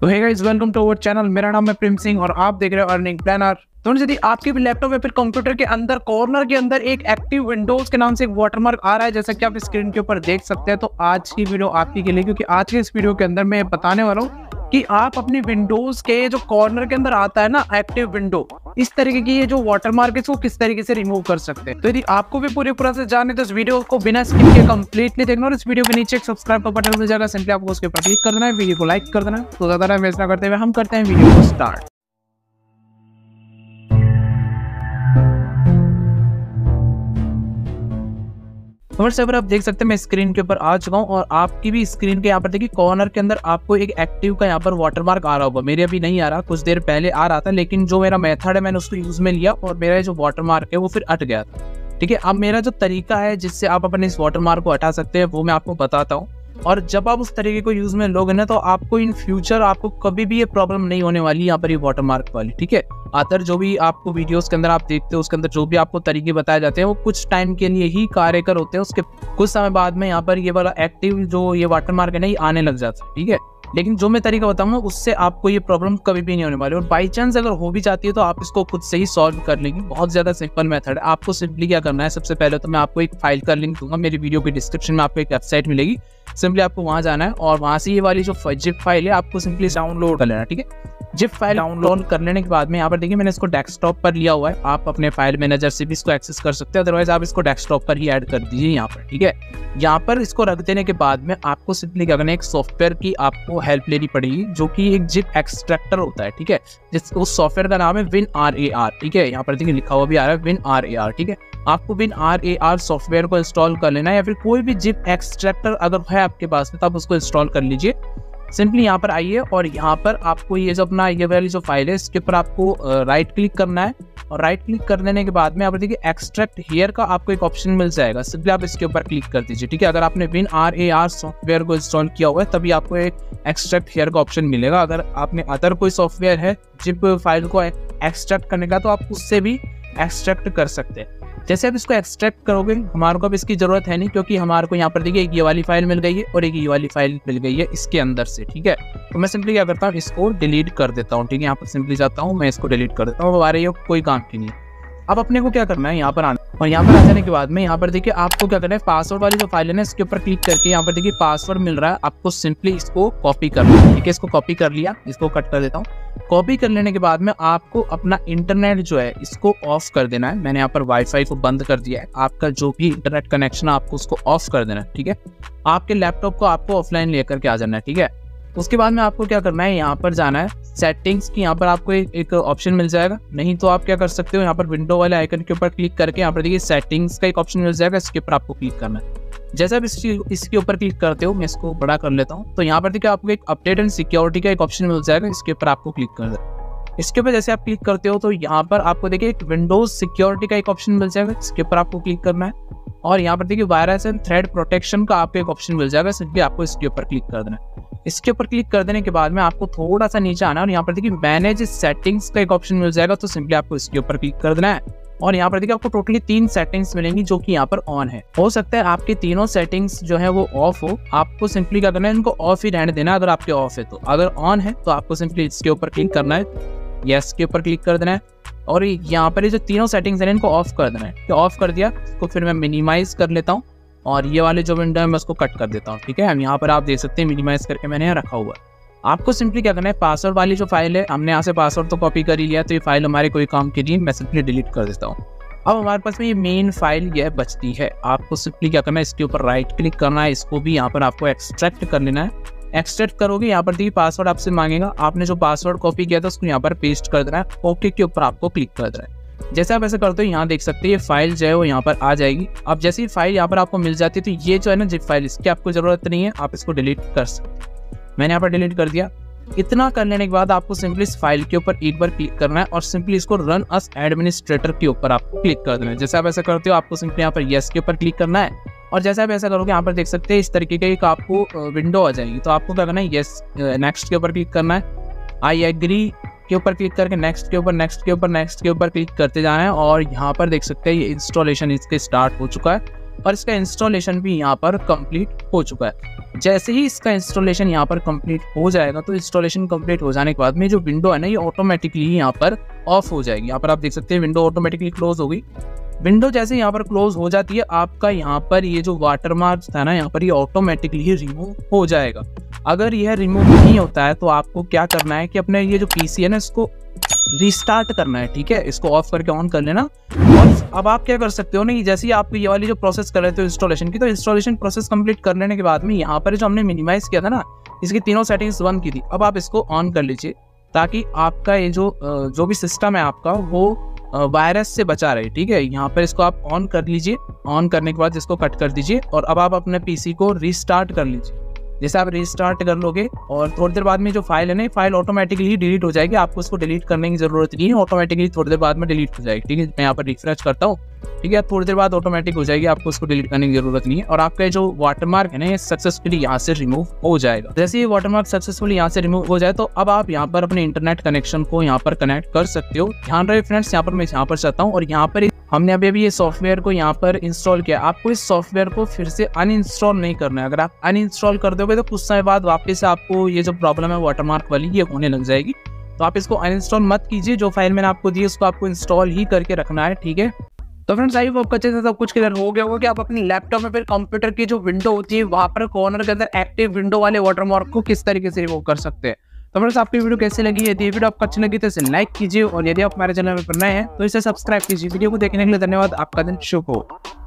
तो hey guys, welcome to our channel. मेरा नाम है प्रियम सिंह और आप देख रहे हो अर्निंग प्लानर। तो यदि आपके भी लैपटॉप या फिर कंप्यूटर के अंदर कॉर्नर के अंदर एक एक्टिव विंडोज के नाम से एक वाटरमार्क आ रहा है, जैसा कि आप स्क्रीन के ऊपर देख सकते हैं, तो आज की वीडियो आपके के लिए, क्योंकि आज के इस वीडियो के अंदर मैं बताने वाला हूँ कि आप अपनी विंडोज के जो कॉर्नर के अंदर आता है ना एक्टिव विंडो, इस तरीके की ये जो वाटरमार्क है इसको किस तरीके से रिमूव कर सकते हैं। तो यदि आपको भी पूरे प्रोसेस जानने तो इस वीडियो को बिना स्किप के कंप्लीटली देखना और इस वीडियो के नीचे एक सब्सक्राइब का बटन मिल जाएगा, सिंपली आपको उसके ऊपर क्लिक कर देना है, वीडियो को लाइक कर देना। तो ज्यादा टाइम वेस्ट ना करते हुए हम करते हैं वीडियो को स्टार्ट। वैसे अगर आप देख सकते हैं मैं स्क्रीन के ऊपर आ चुका हूँ और आपकी भी स्क्रीन के यहाँ पर देखिए कॉर्नर के अंदर आपको एक एक्टिव का यहाँ पर वाटरमार्क आ रहा होगा। मेरे अभी नहीं आ रहा, कुछ देर पहले आ रहा था, लेकिन जो मेरा मेथड है मैंने उसको यूज में लिया और मेरा जो वाटरमार्क है वो फिर हट गया था। ठीक है, अब मेरा जो तरीका है जिससे आप अपने इस वाटरमार्क को हटा सकते हैं वो मैं आपको बताता हूँ, और जब आप उस तरीके को यूज में लोगे ना तो आपको इन फ्यूचर आपको कभी भी ये प्रॉब्लम नहीं होने वाली यहाँ पर ये वाटरमार्क वाली। ठीक है, अदर जो भी आपको वीडियोस के अंदर आप देखते हो उसके अंदर जो भी आपको तरीके बताए जाते हैं वो कुछ टाइम के लिए ही कार्यकर होते हैं, उसके कुछ समय बाद में यहाँ पर ये वाला एक्टिव जो ये वाटरमार्क है ना ये आने लग जाता है। ठीक है, लेकिन जो मैं तरीका बताऊंगा उससे आपको ये प्रॉब्लम कभी भी नहीं होने वाली, और बाई चांस अगर हो भी जाती है तो आप इसको खुद से ही सॉल्व कर लेंगे। बहुत ज़्यादा सिंपल मेथड है, आपको सिंपली क्या करना है, सबसे पहले तो मैं आपको एक फाइल का लिंक दूंगा, मेरी वीडियो के डिस्क्रिप्शन में आपको एक वेबसाइट मिलेगी, सिंपली आपको वहाँ जाना है और वहाँ से ये वाली जो जिप फाइल है आपको सिंपली डाउनलोड कर लेना। ठीक है, जिप फाइल डाउनलोड कर लेने के बाद में यहाँ पर देखिए मैंने इसको डेस्कटॉप पर लिया हुआ है, आप अपने फाइल मैनेजर से भी इसको एक्सेस कर सकते हैं, अदरवाइज आप इसको डेस्कटॉप पर ही ऐड कर दीजिए यहाँ पर। ठीक है, यहाँ पर इसको रख देने के बाद में आपको सिंपली क्या करना है, एक सॉफ्टवेयर की आपको हेल्प लेनी पड़ेगी जो कि एक जिप एक्सट्रैक्टर होता है। ठीक है, जिस उस सॉफ्टवेयर का नाम है WinRAR। ठीक है, यहाँ पर देखिए लिखा हुआ भी आ रहा है WinRAR। ठीक है, आपको WinRAR सॉफ्टवेयर को इंस्टॉल कर लेना है, या फिर कोई भी जिप एक्सट्रैक्टर अगर है आपके पास में तो आप उसको इंस्टॉल कर लीजिए। सिंपली यहाँ पर आइए और यहाँ पर आपको ये जो अपना ये वाली जो फाइल है इसके ऊपर आपको राइट क्लिक करना है, और राइट क्लिक कर देने के बाद में यहाँ पर देखिए एक्सट्रैक्ट हेयर का आपको एक ऑप्शन मिल जाएगा, सिंपली आप इसके ऊपर क्लिक कर दीजिए। ठीक है, अगर आपने WinRAR सॉफ्टवेयर को इंस्टॉल किया हुआ है तभी आपको एक एक्सट्रैक्ट हेयर का ऑप्शन मिलेगा, अगर आपने अदर कोई सॉफ्टवेयर है जिप फाइल को एक्सट्रैक्ट करने का तो आप उससे भी एक्सट्रैक्ट कर सकते हैं। जैसे आप इसको एक्सट्रैक्ट करोगे, हमारे को अब इसकी ज़रूरत है नहीं, क्योंकि हमारे को यहाँ पर देखिए एक ये वाली फाइल मिल गई है और एक ये वाली फाइल मिल गई है इसके अंदर से। ठीक है, तो मैं सिंपली क्या करता हूँ, इसको डिलीट कर देता हूँ। ठीक है, यहाँ पर सिंपली जाता हूँ, मैं इसको डिलीट कर देता हूँ, हमारे ये कोई काम की नहीं है। अब अपने को क्या करना है, यहाँ पर आना, और यहाँ पर आ जाने के बाद में यहाँ पर देखिए आपको क्या करना है, पासवर्ड वाली जो फाइल है ना इसके ऊपर क्लिक करके यहाँ पर देखिए पासवर्ड मिल रहा है, आपको सिंपली इसको कॉपी करना है। ठीक है, इसको कॉपी कर लिया, इसको कट कर देता हूँ। कॉपी कर लेने के बाद में आपको अपना इंटरनेट जो है इसको ऑफ कर देना है, मैंने यहाँ पर वाईफाई को बंद कर दिया है, आपका जो भी इंटरनेट कनेक्शन है आपको उसको ऑफ कर देना है। ठीक है, आपके लैपटॉप को आपको ऑफलाइन लेकर के आ जाना है। ठीक है, उसके बाद में आपको क्या करना है, यहाँ पर जाना है सेटिंग्स की, यहाँ पर आपको एक ऑप्शन मिल जाएगा, नहीं तो आप क्या कर सकते हो, यहाँ पर विंडो वाले आइकन के ऊपर क्लिक करके यहाँ पर देखिए सेटिंग्स का एक ऑप्शन मिल जाएगा, इसके ऊपर आपको क्लिक करना है। जैसे आप इसके ऊपर क्लिक करते हो, मैं इसको बड़ा कर लेता हूँ, तो यहाँ पर देखिए आपको एक अपडेट एंड सिक्योरिटी का एक ऑप्शन मिल जाएगा, इसके ऊपर आपको क्लिक कर देना है। इसके ऊपर जैसे आप क्लिक करते हो तो यहाँ पर आपको देखिए एक विंडोज सिक्योरिटी का एक ऑप्शन मिल जाएगा, इसके ऊपर आपको क्लिक करना है, और यहाँ पर देखिए वायरस एंड थ्रेड प्रोटेक्शन का आपको एक ऑप्शन मिल जाएगा, सिंपली आपको इसके ऊपर क्लिक कर देना है। इसके ऊपर क्लिक कर देने के बाद में आपको थोड़ा सा नीचे आना है और यहाँ पर देखिए मैनेज सेटिंग्स का एक ऑप्शन मिल जाएगा, तो सिंपली आपको इसके ऊपर क्लिक कर देना है, और यहाँ पर देखिए आपको टोटली 3 सेटिंग्स मिलेंगी जो कि यहाँ पर ऑन है। हो सकता है आपके तीनों सेटिंग्स जो है वो ऑफ हो, आपको सिंपली क्या करना है, इनको ऑफ ही रहने देना अगर आपके ऑफ है तो, अगर ऑन है तो आपको सिंपली इसके ऊपर क्लिक करना है, यस के ऊपर क्लिक कर देना है, और यहाँ पर ये जो तीनों सेटिंग्स हैं इनको ऑफ कर देना है। ऑफ कर दिया तो फिर मैं मिनिमाइज कर लेता हूँ और ये वाले जो विंडो है मैं उसको कट कर देता हूँ। ठीक है, हम यहाँ पर आप देख सकते हैं मिनिमाइज करके मैंने यहाँ रखा हुआ है। आपको सिंपली क्या करना है, पासवर्ड वाली जो फाइल है हमने यहाँ से पासवर्ड तो कॉपी कर ही लिया, तो ये फाइल हमारे कोई काम के लिए, मैं सिंपली डिलीट कर देता हूँ। अब हमारे पास में ये मेन फाइल यह बचती है, आपको सिंपली क्या करना है, इसके ऊपर राइट क्लिक करना है, इसको भी यहाँ पर आपको एक्सट्रैक्ट कर लेना है। एक्सट्रैक्ट करोगे, यहाँ पर देखिए पासवर्ड आपसे मांगेगा, आपने जो पासवर्ड कॉपी किया था उसको यहाँ पर पेस्ट कर देना है, ओके के ऊपर आपको क्लिक कर देना है। जैसे आप ऐसे करते हो यहाँ देख सकते हैं ये फाइल जो है वो यहाँ पर आ जाएगी। अब जैसे ही फाइल यहाँ पर आपको मिल जाती है तो ये जो है ना जिप फाइल, इसकी आपको ज़रूरत नहीं है, आप इसको डिलीट कर सकते हो। मैंने यहाँ पर डिलीट कर दिया। इतना कर लेने के बाद आपको सिंपली इस फाइल के ऊपर एक बार क्लिक करना है और सिंपली इसको रन एज एडमिनिस्ट्रेटर के ऊपर आपको क्लिक कर देना है। जैसे आप ऐसा करते हो आपको सिंपली यहाँ पर यस के ऊपर क्लिक करना है, और जैसे आप ऐसा करोगे यहाँ पर देख सकते हैं इस तरीके का एक आपको विंडो आ जाएगी, तो आपको क्या करना है, यस नेक्स्ट के ऊपर क्लिक करना है, आई एग्री के ऊपर क्लिक करके नेक्स्ट के ऊपर नेक्स्ट के ऊपर नेक्स्ट के ऊपर क्लिक करते जाना है, और यहाँ पर देख सकते हैं ये इंस्टॉलेशन इसके स्टार्ट हो चुका है। और इसका इंस्टॉलेशन भी यहाँ पर कंप्लीट हो चुका है। जैसे ही इसका इंस्टॉलेशन यहाँ पर कंप्लीट हो जाएगा तो इंस्टॉलेशन कंप्लीट हो जाने के बाद में जो विंडो है ना, ये ऑटोमेटिकली यहाँ पर ऑफ हो जाएगी। यहाँ पर आप देख सकते हैं विंडो ऑटोमेटिकली क्लोज होगी। विंडो जैसे यहाँ पर क्लोज हो जाती है, आपका यहाँ पर ये जो वाटरमार्क था ना, यहाँ पर ये ऑटोमेटिकली रिमूव हो जाएगा। अगर यह रिमूव नहीं होता है तो आपको क्या करना है कि अपने ये जो पीसी है ना, इसको रिस्टार्ट करना है। ठीक है, इसको ऑफ करके ऑन कर लेना। और अब आप क्या कर सकते हो ना, जैसे ही आप ये वाली जो प्रोसेस कर रहे थे इंस्टॉलेशन की, तो इंस्टॉलेशन प्रोसेस कंप्लीट कर लेने के बाद में यहाँ पर जो हमने मिनिमाइज किया था ना, इसकी तीनों सेटिंग्स बंद की थी, अब आप इसको ऑन कर लीजिए ताकि आपका ये जो भी सिस्टम है आपका वो वायरस से बचा रहे। ठीक है, यहाँ पर इसको आप ऑन कर लीजिए। ऑन करने के बाद इसको कट कर दीजिए और अब आप अपने पीसी को रिस्टार्ट कर लीजिए। जैसे आप रिस्टार्ट कर लोगे और थोड़ी देर बाद में जो फाइल है ना, फाइल ऑटोमेटिकली डिलीट हो जाएगी। आपको इसको डिलीट करने की जरूरत नहीं है, ऑटोमेटिकली थोड़ी देर बाद में डिलीट हो जाएगी। ठीक है, मैं यहाँ पर रिफ्रेश करता हूँ। ठीक है, थोड़ी देर बाद ऑटोमेटिक हो जाएगी, आपको उसको डिलीट करने की जरूरत नहीं है। और आपका जो वाटरमार्क है ना, ये सक्सेसफुली यहाँ से रिमूव हो जाएगा। जैसे ये वाटरमार्क सक्सेसफुली यहाँ से रिमूव हो जाए तो अब आप यहाँ पर अपने इंटरनेट कनेक्शन को यहाँ पर कनेक्ट कर सकते हो। ध्यान रहे फ्रेंड्स, यहाँ पर मैं यहाँ पर चाहता हूँ और यहाँ पर हमने अभी ये सॉफ्टवेयर को यहाँ पर इंस्टॉल किया। आपको इस सॉफ्टवेयर को फिर से अनइंस्टॉल नहीं करना है। अगर आप अनइंस्टॉल कर दोगे तो कुछ समय बाद वापस आपको ये जो प्रॉब्लम है वाटरमार्क वाली, ये होने लग जाएगी। तो आप इसको अनइंस्टॉल मत कीजिए। जो फाइल मैंने आपको दी है उसको आपको इंस्टॉल ही करके रखना है। ठीक है, तो फ्रेंड्स आई होप अच्छे से सब कुछ क्लियर हो गया होगा कि आप अपनी लैपटॉप में फिर कंप्यूटर की जो विंडो होती है वहाँ पर कॉर्नर के अंदर एक्टिव विंडो वाले वाटरमार्क को किस तरीके से रिमूव कर सकते हैं। तो फ्रेंड्स आपकी वीडियो कैसी लगी? यदि वीडियो आपको अच्छी लगी तो इसे लाइक कीजिए और यदि आप हमारे चैनल पर नए हैं तो इसे सब्सक्राइब कीजिए। वीडियो को देखने के लिए धन्यवाद। आपका दिन शुभ हो।